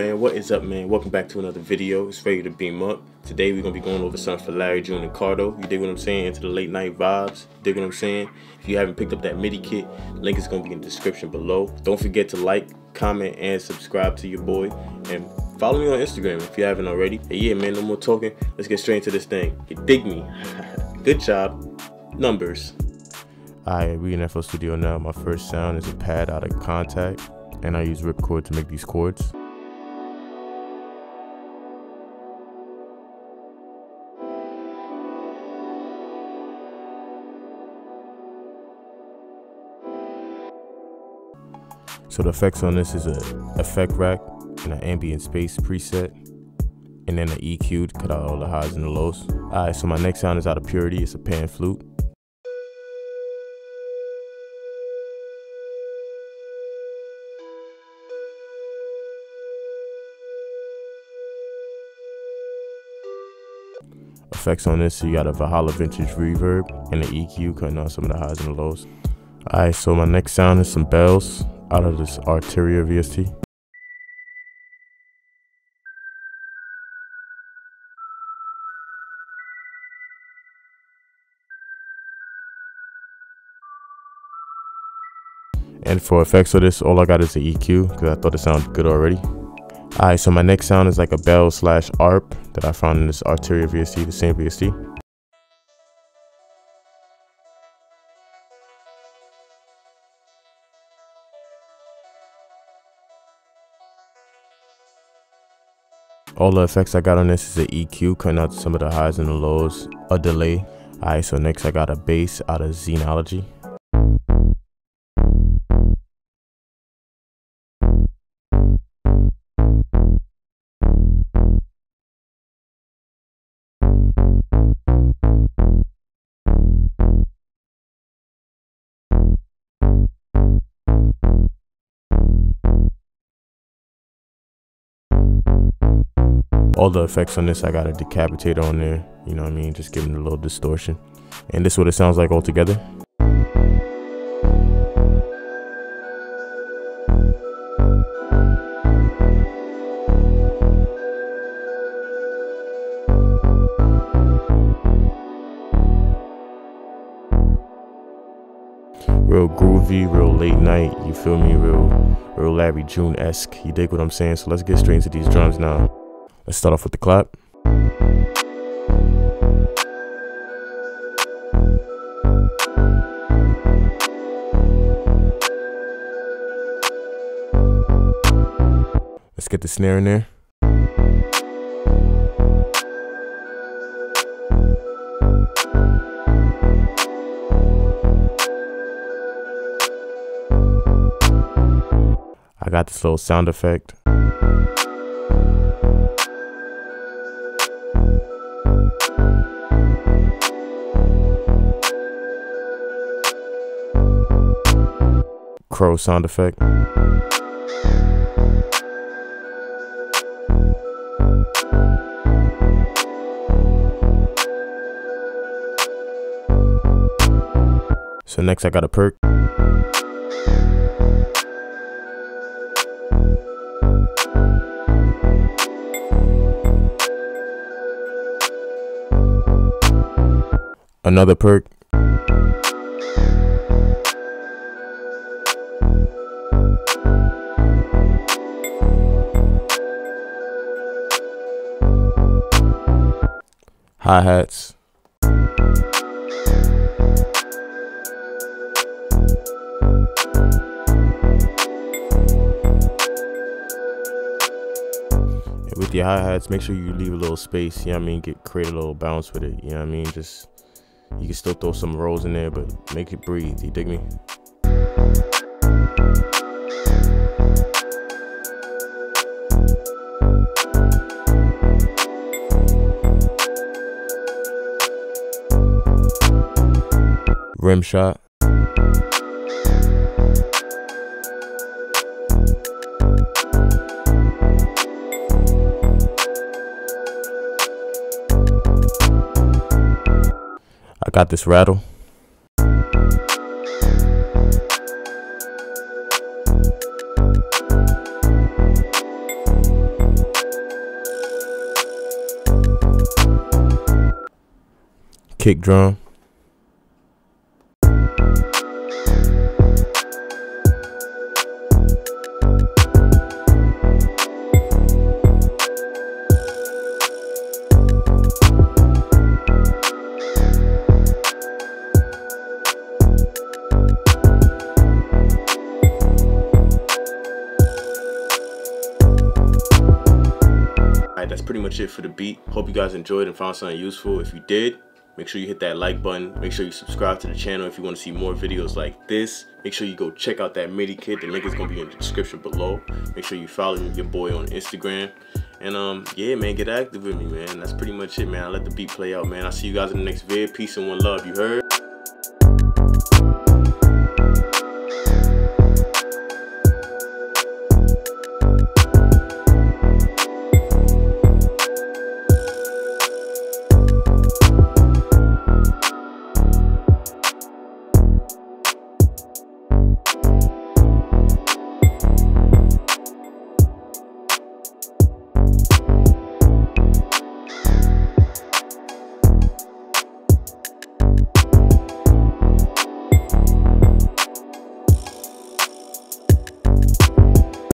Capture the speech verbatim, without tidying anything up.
man, what is up, man? Welcome back to another video. It's Ready to Beam Up. Today we're gonna be going over something for Larry June and Cardo. You dig what I'm saying? Into the late night vibes. Dig what I'm saying? If you haven't picked up that MIDI kit, link is gonna be in the description below. Don't forget to like, comment, and subscribe to your boy, and follow me on Instagram if you haven't already. And yeah, man, no more talking. Let's get straight into this thing. You dig me? Good job. Numbers. Alright, we in F L Studio now. My first sound is a pad out of Contact, and I use Ripcord to make these chords. So the effects on this is a effect rack and an ambient space preset, and then an E Q to cut out all the highs and the lows. Alright, so my next sound is out of Purity. It's a pan flute. Effects on this, so you got a Valhalla Vintage Reverb and an E Q cutting out some of the highs and the lows. Alright, so my next sound is some bells out of this Arturia V S T. And for effects of this, all I got is the E Q because I thought it sounded good already. Alright, so my next sound is like a bell slash arp that I found in this Arturia V S T, the same V S T. All the effects I got on this is an E Q cutting out some of the highs and the lows, a delay. Alright, so next I got a bass out of Zenology. All the effects on this, I got a Decapitator on there, you know what I mean, just giving it a little distortion. And this is what it sounds like all together. Real groovy, real late night, you feel me, real, real Larry June-esque, you dig what I'm saying? So let's get straight into these drums now. Let's start off with the clap. Let's get the snare in there. I got this little sound effect. Crow sound effect. So next I got a perk. Another perk. Hi-hats. And with your hi-hats, make sure you leave a little space, you know what I mean, get create a little bounce with it, you know what I mean, just, you can still throw some rolls in there, but make it breathe, you dig me? Rim shot. I got this rattle. kick drum. That's pretty much it for the beat. Hope you guys enjoyed and found something useful. If you did, make sure you hit that like button. Make sure you subscribe to the channel if you want to see more videos like this. Make sure you go check out that MIDI kit. The link is going to be in the description below. Make sure you follow your boy on Instagram. And um, yeah, man, get active with me, man. That's pretty much it, man. I let the beat play out, man. I'll see you guys in the next vid. Peace and one love. You heard?